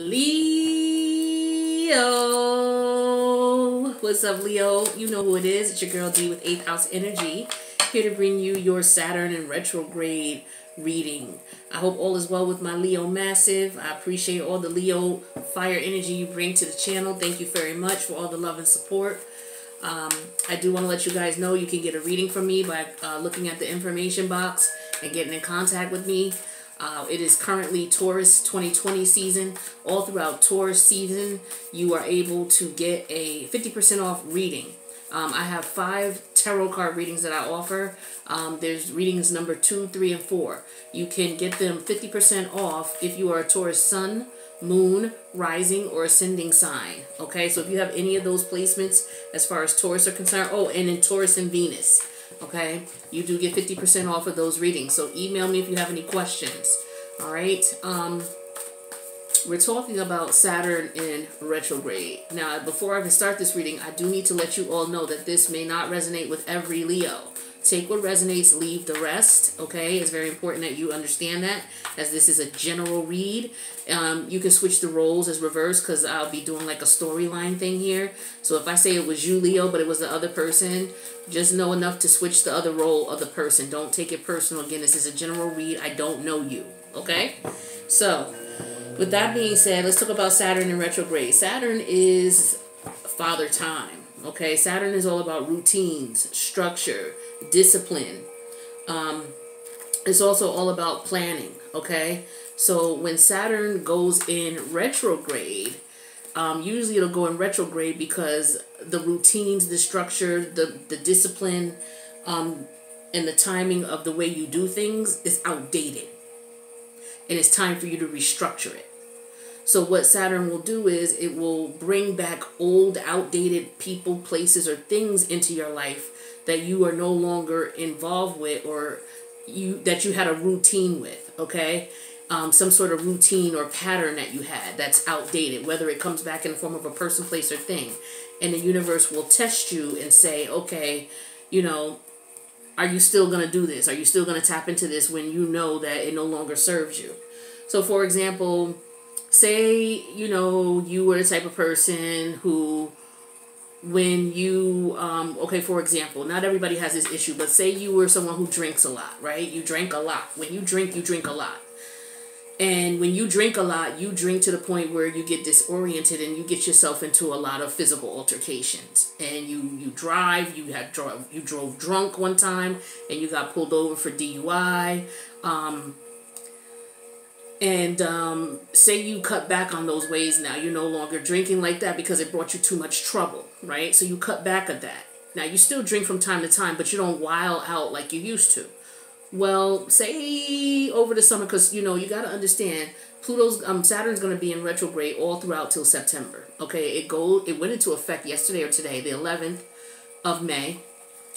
Leo. What's up, Leo? You know who it is. It's your girl D with 8th House Energy, here to bring you your Saturn in retrograde reading. I hope all is well with my Leo massive. I appreciate all the Leo fire energy you bring to the channel. Thank you very much for all the love and support. I do want to let you guys know you can get a reading from me by looking at the information box and getting in contact with me. It is currently Taurus 2020 season. All throughout Taurus season, you are able to get a 50% off reading. I have 5 tarot card readings that I offer. There's readings number 2, 3, and 4. You can get them 50% off if you are a Taurus sun, moon, rising, or ascending sign. Okay, so if you have any of those placements as far as Taurus are concerned, oh, and in Taurus and Venus, okay, you do get 50% off of those readings. So email me if you have any questions. All right, we're talking about Saturn in retrograde. Now, before I can start this reading, I do need to let you all know that this may not resonate with every Leo. Take what resonates, leave the rest, okay? It's very important that you understand that, as this is a general read. You can switch the roles as reverse, because I'll be doing like a storyline thing here. So if I say it was you, Leo, but it was the other person, just know enough to switch the other role of the person. Don't take it personal. Again, this is a general read. I don't know you, okay? So with that being said, let's talk about Saturn in retrograde. Saturn is father time, okay? Saturn is all about routines, structure, discipline. It's also all about planning, okay? So when Saturn goes in retrograde, usually it'll go in retrograde because the routines, the structure, the discipline, and the timing of the way you do things is outdated. And it's time for you to restructure it. So what Saturn will do is it will bring back old, outdated people, places, or things into your life that you are no longer involved with, or that you had a routine with, okay? Some sort of routine or pattern that you had that's outdated, whether it comes back in the form of a person, place, or thing. And the universe will test you and say, okay, you know, are you still going to do this? Are you still going to tap into this when you know that it no longer serves you? So, for example, say, you know, you were the type of person who, when you, okay, for example, not everybody has this issue, but say you were someone who drinks a lot, right? You drank a lot. When you drink a lot. And when you drink a lot, you drink to the point where you get disoriented and you get yourself into a lot of physical altercations. And you drive, you drove drunk one time and you got pulled over for DUI. Say you cut back on those ways now. You're no longer drinking like that because it brought you too much trouble, right? So you cut back at that. Now you still drink from time to time, but you don't wild out like you used to. Well, say over the summer, because, you know, you got to understand Pluto's, Saturn's going to be in retrograde all throughout till September. Okay, it went into effect yesterday or today, the 11th of May,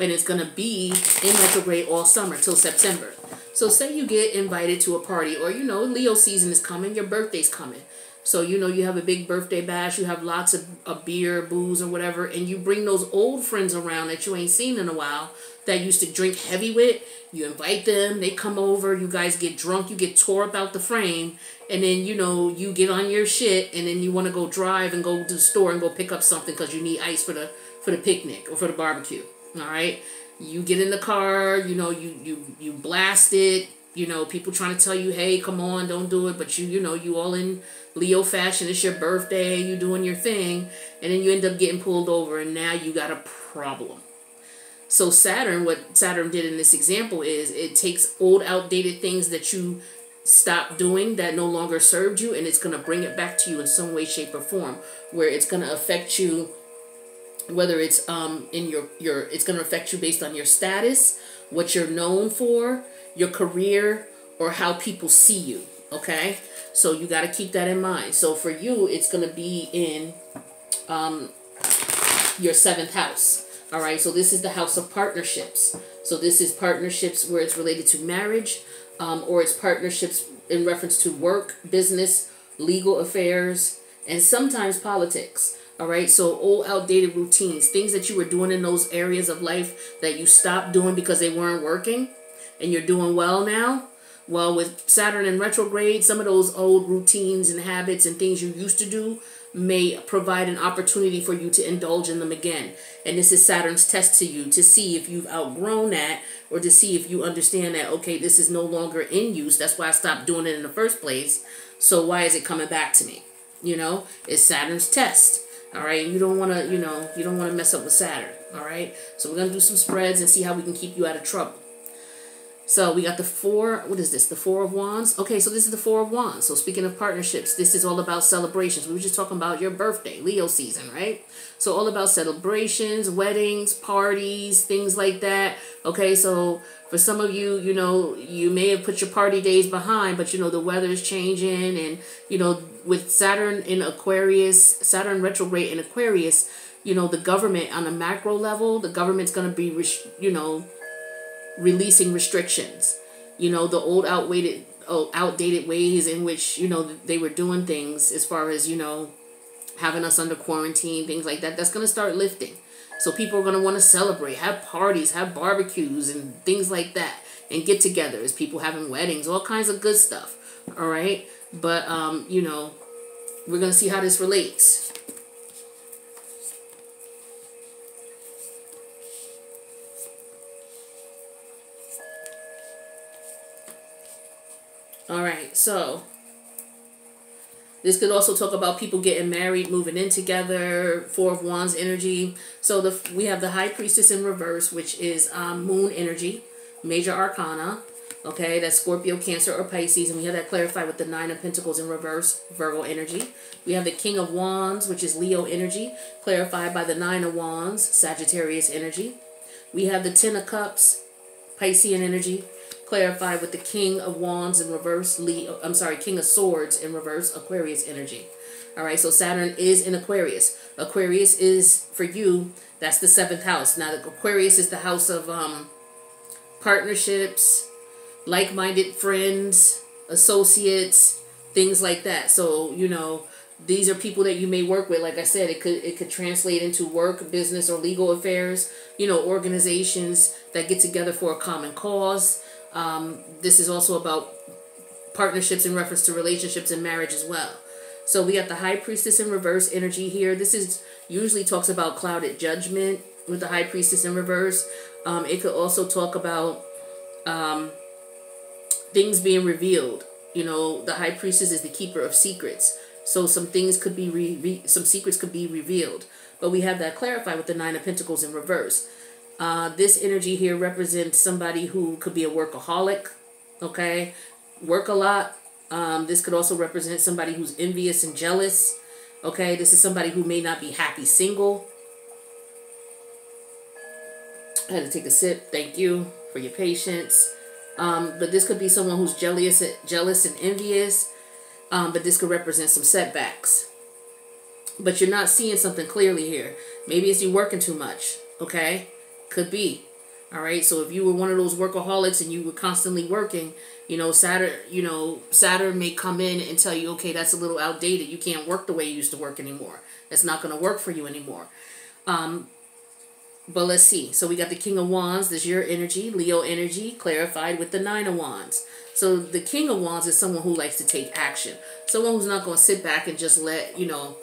and it's going to be in retrograde all summer till September. So say you get invited to a party, or, you know, Leo season is coming, your birthday's coming. So, you know, you have a big birthday bash, you have lots of beer, booze, or whatever, and you bring those old friends around that you ain't seen in a while, that used to drink heavy with. You invite them, they come over, you guys get drunk, you get tore up out the frame, and then, you know, you get on your shit, and then you want to go drive and go to the store and go pick up something because you need ice for the picnic or for the barbecue, all right? You get in the car, you know, you blast it, you know, people trying to tell you, hey, come on, don't do it, but you know, you all in Leo fashion, it's your birthday, you doing your thing, and then you end up getting pulled over, and now you got a problem. So Saturn, what Saturn did in this example is it takes old, outdated things that you stopped doing that no longer served you, and it's going to bring it back to you in some way, shape, or form, where it's going to affect you, whether it's in your it's going to affect you based on your status, what you're known for, your career, or how people see you. Okay, so you got to keep that in mind. So for you, it's going to be in your 7th house. All right, so this is the house of partnerships. So this is partnerships where it's related to marriage, or it's partnerships in reference to work, business, legal affairs, and sometimes politics. All right, so old, outdated routines, things that you were doing in those areas of life that you stopped doing because they weren't working, and you're doing well now. Well, with Saturn in retrograde, some of those old routines and habits and things you used to do may provide an opportunity for you to indulge in them again. And this is Saturn's test to you to see if you've outgrown that, or to see if you understand that, okay, this is no longer in use. That's why I stopped doing it in the first place. So why is it coming back to me? You know, it's Saturn's test. All right. You don't want to, you know, you don't want to mess up with Saturn. All right. So we're going to do some spreads and see how we can keep you out of trouble. So we got the four, what is this? The Four of Wands. Okay, so this is the Four of Wands. So speaking of partnerships, this is all about celebrations. We were just talking about your birthday, Leo season, right? So all about celebrations, weddings, parties, things like that. Okay, so for some of you, you know, you may have put your party days behind, but you know, the weather is changing. And, you know, with Saturn in Aquarius, Saturn retrograde in Aquarius, you know, the government on a macro level, the government's going to be, you know, releasing restrictions, you know, the old outdated ways in which, you know, they were doing things as far as, you know, having us under quarantine, things like that. That's going to start lifting. So people are going to want to celebrate, have parties, have barbecues and things like that, and get togethers, people having weddings, all kinds of good stuff. All right. But, you know, we're going to see how this relates. All right, so this could also talk about people getting married, moving in together, Four of Wands energy. So we have the High Priestess in reverse, which is moon energy, major arcana. Okay, that's Scorpio, Cancer, or Pisces. And we have that clarified with the Nine of Pentacles in reverse, Virgo energy. We have the King of Wands, which is Leo energy, clarified by the Nine of Wands, Sagittarius energy. We have the Ten of Cups, Piscean energy, clarified with the King of Wands in reverse, King of Swords in reverse, Aquarius energy. All right, so Saturn is in Aquarius. Aquarius is, for you, that's the seventh house. Now, Aquarius is the house of partnerships, like-minded friends, associates, things like that. So, you know, these are people that you may work with. Like I said, it could translate into work, business, or legal affairs, you know, organizations that get together for a common cause. This is also about partnerships in reference to relationships and marriage as well. So we got the High Priestess in reverse energy here. This is usually talks about clouded judgment with the High Priestess in reverse. It could also talk about things being revealed. You know, the High Priestess is the keeper of secrets. So some things could be, some secrets could be revealed. But we have that clarified with the Nine of Pentacles in reverse. This energy here represents somebody who could be a workaholic, okay, work a lot. This could also represent somebody who's envious and jealous, okay. This is somebody who may not be happy single. I had to take a sip. Thank you for your patience. But this could be someone who's jealous and envious. But this could represent some setbacks. But you're not seeing something clearly here. Maybe it's you working too much, okay. Could be. All right. So if you were one of those workaholics and you were constantly working, you know, Saturn may come in and tell you, okay, that's a little outdated. You can't work the way you used to work anymore. That's not going to work for you anymore. But let's see. So we got the King of Wands. This is your energy, Leo energy, clarified with the Nine of Wands. So the King of Wands is someone who likes to take action. Someone who's not going to sit back and just let, you know,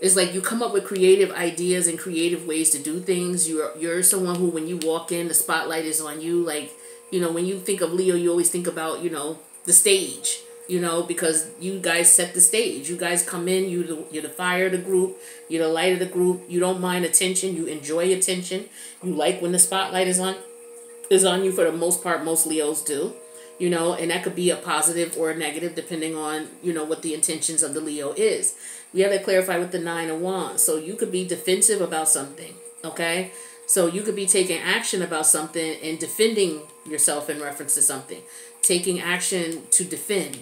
it's like you come up with creative ideas and creative ways to do things. You're someone who, when you walk in, the spotlight is on you. Like, you know, when you think of Leo, you always think about, you know, the stage, you know, because you guys set the stage. You guys come in, you're the fire of the group, you're the light of the group. You don't mind attention. You enjoy attention. You like when the spotlight is on you, for the most part. Most Leos do, you know, and that could be a positive or a negative depending on, you know, what the intentions of the Leo is. We have to clarify with the Nine of Wands. So you could be defensive about something, okay? So you could be taking action about something and defending yourself in reference to something. Taking action to defend,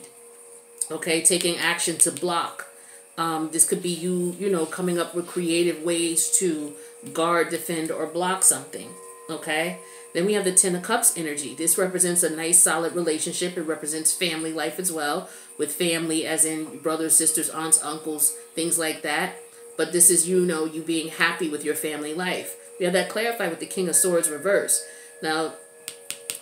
okay? Taking action to block. This could be you, you know, coming up with creative ways to guard, defend, or block something, okay? Then we have the Ten of Cups energy. This represents a nice, solid relationship. It represents family life as well, with family as in brothers, sisters, aunts, uncles, things like that. But this is, you know, you being happy with your family life. We have that clarified with the King of Swords reverse. Now,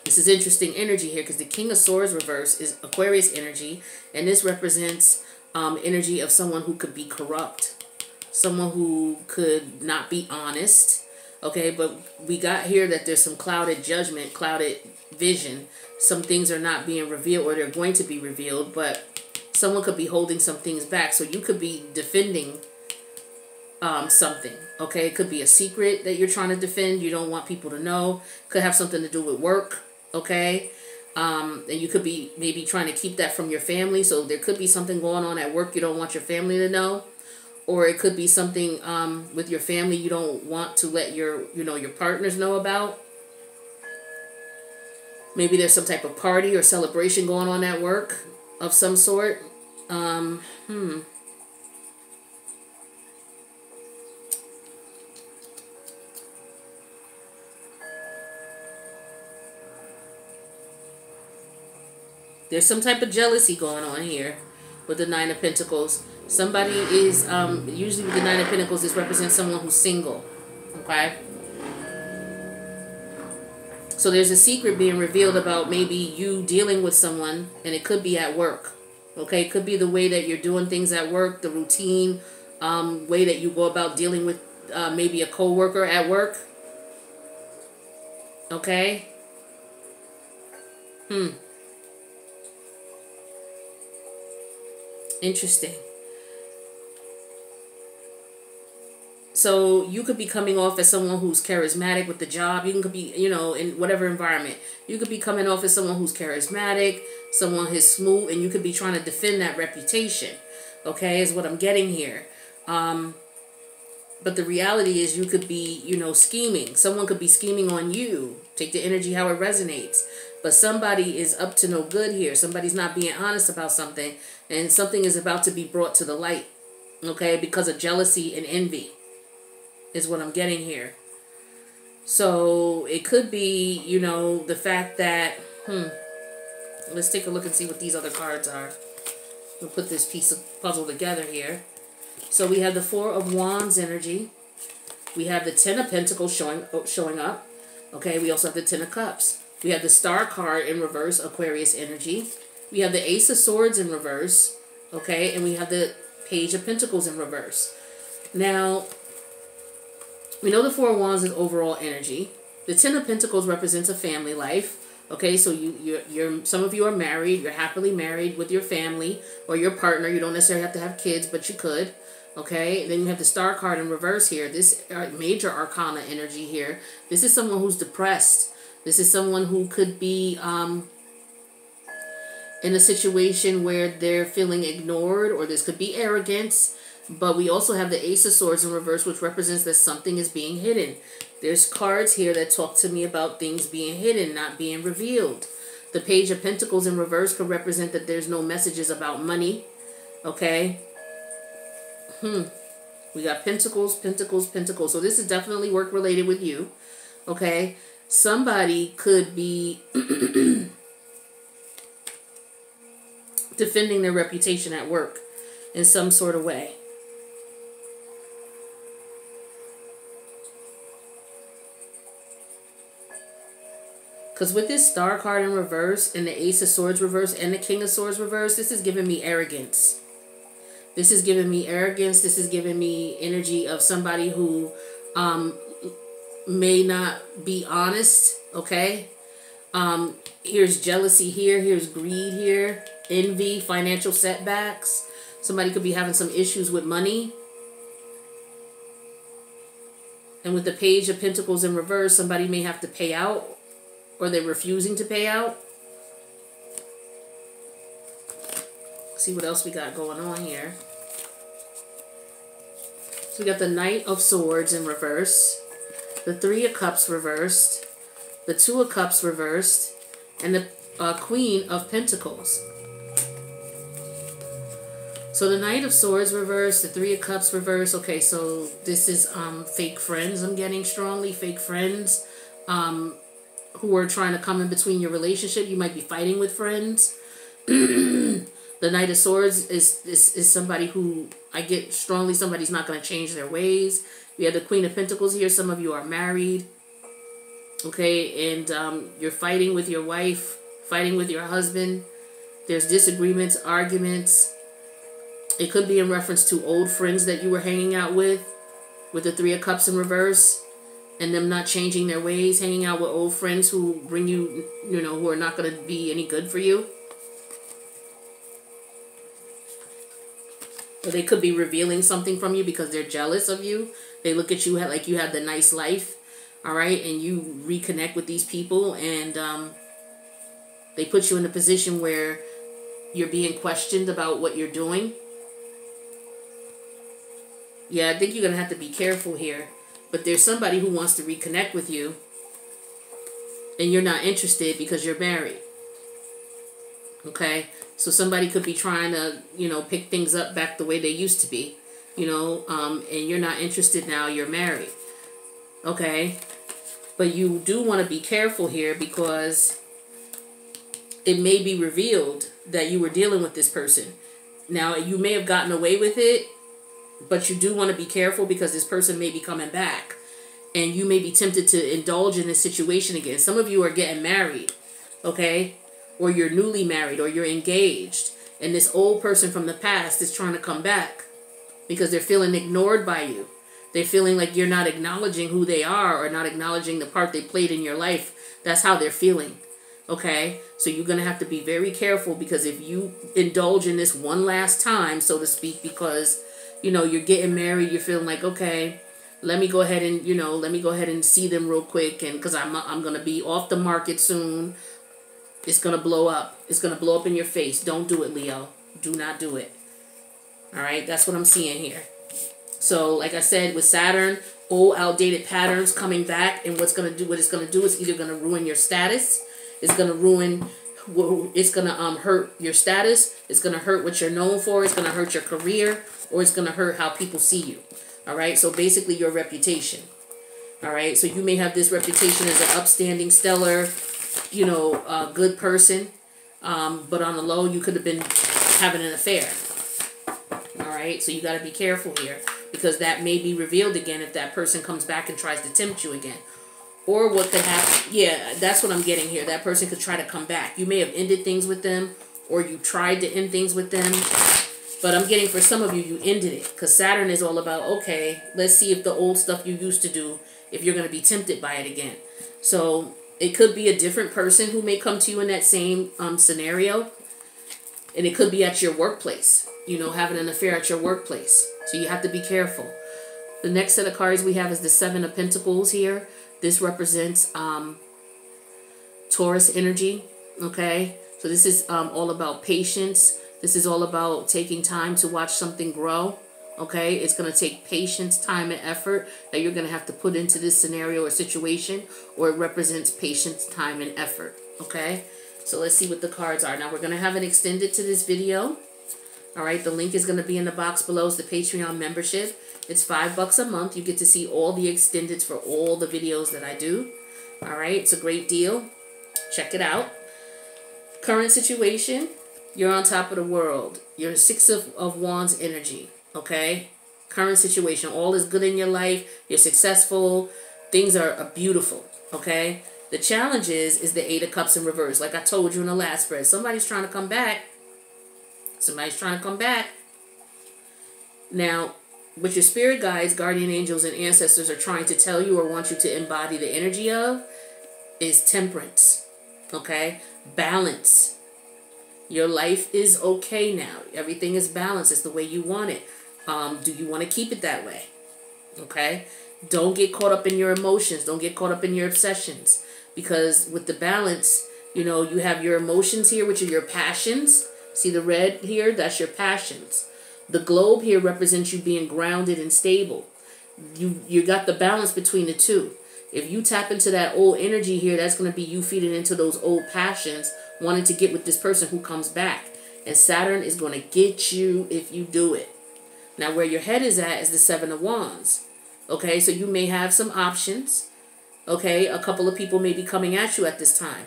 This is interesting energy here because the King of Swords reverse is Aquarius energy, and this represents energy of someone who could be corrupt, someone who could not be honest. Okay, but we got here that there's some clouded judgment, clouded vision. Some things are not being revealed, or they're going to be revealed, but someone could be holding some things back. So you could be defending something, okay? It could be a secret that you're trying to defend. You don't want people to know. Could have something to do with work, okay? And you could be maybe trying to keep that from your family. So there could be something going on at work you don't want your family to know. Or it could be something with your family you don't want to let your, your partners know about. Maybe there's some type of party or celebration going on at work of some sort. There's some type of jealousy going on here with the Nine of Pentacles. Somebody is, usually with the Nine of Pentacles, this represents someone who's single, okay? So there's a secret being revealed about maybe you dealing with someone, and it could be at work, okay? It could be the way that you're doing things at work, the routine, way that you go about dealing with maybe a coworker at work, okay? Interesting. So you could be coming off as someone who's charismatic with the job. You could be, in whatever environment. You could be coming off as someone who's charismatic, someone who's smooth, and you could be trying to defend that reputation, okay, is what I'm getting here. But the reality is you could be, scheming. Someone could be scheming on you. Take the energy how it resonates. But somebody is up to no good here. Somebody's not being honest about something, and something is about to be brought to the light, okay, because of jealousy and envy. Is what I'm getting here. So it could be, the fact that, let's take a look and see what these other cards are. We'll put this piece of puzzle together here. So we have the Four of Wands energy. We have the Ten of Pentacles showing up. Okay, we also have the Ten of Cups. We have the Star card in reverse, Aquarius energy. We have the Ace of Swords in reverse. Okay, and we have the Page of Pentacles in reverse. Now, we know the Four of Wands is overall energy. The Ten of Pentacles represents a family life. Okay, so you're some of you are married. You're happily married with your family or your partner. You don't necessarily have to have kids, but you could. Okay, then you have the Star card in reverse here. This major arcana energy here. This is someone who's depressed. This is someone who could be in a situation where they're feeling ignored, or this could be arrogance. But we also have the Ace of Swords in reverse, which represents that something is being hidden. There's cards here that talk to me about things being hidden, not being revealed. The Page of Pentacles in reverse could represent that there's no messages about money. Okay. We got Pentacles, Pentacles, Pentacles. So this is definitely work related with you. Okay. Somebody could be defending their reputation at work in some sort of way. Because with this Star card in reverse and the Ace of Swords reverse and the King of Swords reverse, this is giving me arrogance. This is giving me arrogance. This is giving me energy of somebody who may not be honest, okay? Here's jealousy here. Here's greed here. Envy, financial setbacks. Somebody could be having some issues with money. And with the Page of Pentacles in reverse, somebody may have to pay out. Or they're refusing to pay out. See what else we got going on here. So we got the Knight of Swords in reverse. The Three of Cups reversed. The Two of Cups reversed. And the Queen of Pentacles. So the Knight of Swords reversed. The Three of Cups reversed. Okay, so this is fake friends. I'm getting strongly fake friends. Who are trying to come in between your relationship. You might be fighting with friends. The Knight of Swords is somebody who, I get strongly, somebody's not going to change their ways. We have the Queen of Pentacles here. Some of you are married. Okay, and you're fighting with your wife, fighting with your husband. There's disagreements, arguments. It could be in reference to old friends that you were hanging out with the Three of Cups in reverse, and them not changing their ways, hanging out with old friends who bring you, you know, who are not going to be any good for you. Or they could be revealing something from you because they're jealous of you. They look at you like you have the nice life. All right, and you reconnect with these people, and they put you in a position where you're being questioned about what you're doing. Yeah, I think you're going to have to be careful here. But there's somebody who wants to reconnect with you, and you're not interested because you're married. Okay, so somebody could be trying to, you know, pick things up back the way they used to be, you know, and you're not interested now, you're married. Okay, but you do want to be careful here because it may be revealed that you were dealing with this person. Now, you may have gotten away with it, but you do want to be careful because this person may be coming back and you may be tempted to indulge in this situation again. Some of you are getting married, okay, or you're newly married or you're engaged, and this old person from the past is trying to come back because they're feeling ignored by you. They're feeling like you're not acknowledging who they are or not acknowledging the part they played in your life. That's how they're feeling. Okay? So you're going to have to be very careful because if you indulge in this one last time, so to speak, because, you know, you're getting married, you're feeling like, okay, let me go ahead and, you know, let me go ahead and see them real quick, and because I'm going to be off the market soon. It's going to blow up. It's going to blow up in your face. Don't do it, Leo. Do not do it. All right? That's what I'm seeing here. So, like I said, with Saturn, old outdated patterns coming back, and what it's gonna do is either gonna ruin your status, it's gonna hurt your status, it's gonna hurt what you're known for, it's gonna hurt your career, or it's gonna hurt how people see you. All right, so basically your reputation. All right, so you may have this reputation as an upstanding, stellar, you know, good person, but on the low you could have been having an affair. All right, so you gotta be careful here, because that may be revealed again if that person comes back and tries to tempt you again. Or what could happen, yeah, that's what I'm getting here. That person could try to come back. You may have ended things with them, or you tried to end things with them. But I'm getting for some of you, you ended it. Because Saturn is all about, okay, let's see if the old stuff you used to do, if you're going to be tempted by it again. So it could be a different person who may come to you in that same scenario. And it could be at your workplace. You know, having an affair at your workplace. So you have to be careful. The next set of cards we have is the Seven of Pentacles here. This represents Taurus energy, okay? So this is all about patience. This is all about taking time to watch something grow, okay? It's going to take patience, time, and effort that you're going to have to put into this scenario or situation, or it represents patience, time, and effort, okay? So let's see what the cards are. Now we're going to have it extended to this video. All right, the link is going to be in the box below. It's the Patreon membership. It's $5 a month. You get to see all the extendeds for all the videos that I do. All right, it's a great deal. Check it out. Current situation, you're on top of the world. You're Six of Wands energy, okay? Current situation, all is good in your life. You're successful. Things are beautiful, okay? The challenge is the Eight of Cups in reverse. Like I told you in the last spread, somebody's trying to come back. Somebody's trying to come back. Now, what your spirit guides, guardian angels, and ancestors are trying to tell you or want you to embody the energy of is temperance, okay? Balance. Your life is okay now. Everything is balanced. It's the way you want it. Do you want to keep it that way? Okay? Don't get caught up in your emotions. Don't get caught up in your obsessions. Because with the balance, you know, you have your emotions here, which are your passions. See the red here? That's your passions. The globe here represents you being grounded and stable. You got the balance between the two. If you tap into that old energy here, that's going to be you feeding into those old passions, wanting to get with this person who comes back. And Saturn is going to get you if you do it. Now where your head is at is the Seven of Wands. Okay, so you may have some options. Okay, a couple of people may be coming at you at this time.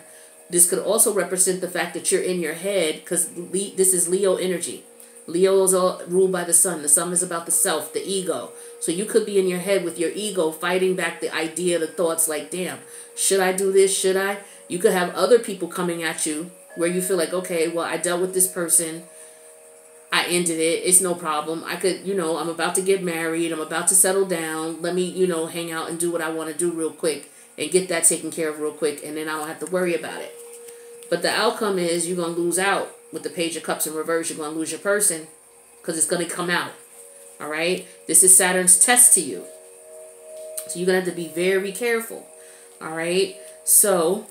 This could also represent the fact that you're in your head, because this is Leo energy. Leo is all ruled by the sun. The sun is about the self, the ego. So you could be in your head with your ego fighting back the idea, the thoughts like, damn, should I do this? Should I? You could have other people coming at you where you feel like, okay, well, I dealt with this person. I ended it. It's no problem. I could, you know, I'm about to get married. I'm about to settle down. Let me, you know, hang out and do what I want to do real quick and get that taken care of real quick. And then I don't have to worry about it. But the outcome is you're going to lose out with the Page of Cups in reverse. You're going to lose your person because it's going to come out. All right. This is Saturn's test to you. So you're going to have to be very careful. All right. So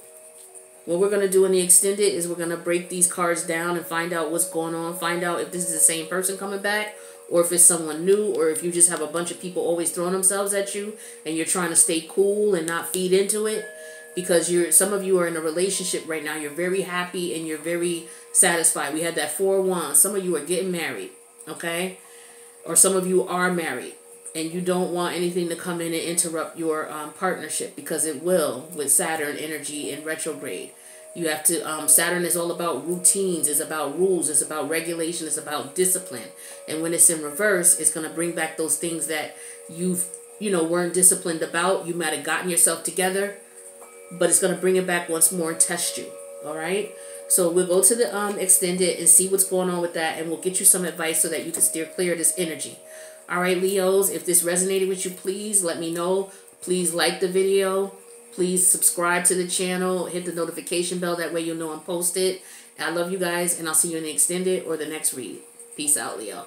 what we're going to do in the extended is we're going to break these cards down and find out what's going on. Find out if this is the same person coming back or if it's someone new or if you just have a bunch of people always throwing themselves at you and you're trying to stay cool and not feed into it because you're, some of you are in a relationship right now. You're very happy and you're very satisfied. We had that 4 of Wands. Some of you are getting married, okay? Or some of you are married and you don't want anything to come in and interrupt your partnership because it will with Saturn energy in retrograde. You have to, Saturn is all about routines, it's about rules, it's about regulation, it's about discipline. And when it's in reverse, it's going to bring back those things that you've, you know, weren't disciplined about. You might have gotten yourself together, but it's going to bring it back once more and test you. All right. So we'll go to the extended and see what's going on with that. And we'll get you some advice so that you can steer clear of this energy. All right, Leos, if this resonated with you, please let me know. Please like the video. Please subscribe to the channel. Hit the notification bell. That way you'll know I'm posted. I love you guys, and I'll see you in the extended or the next read. Peace out, Leo.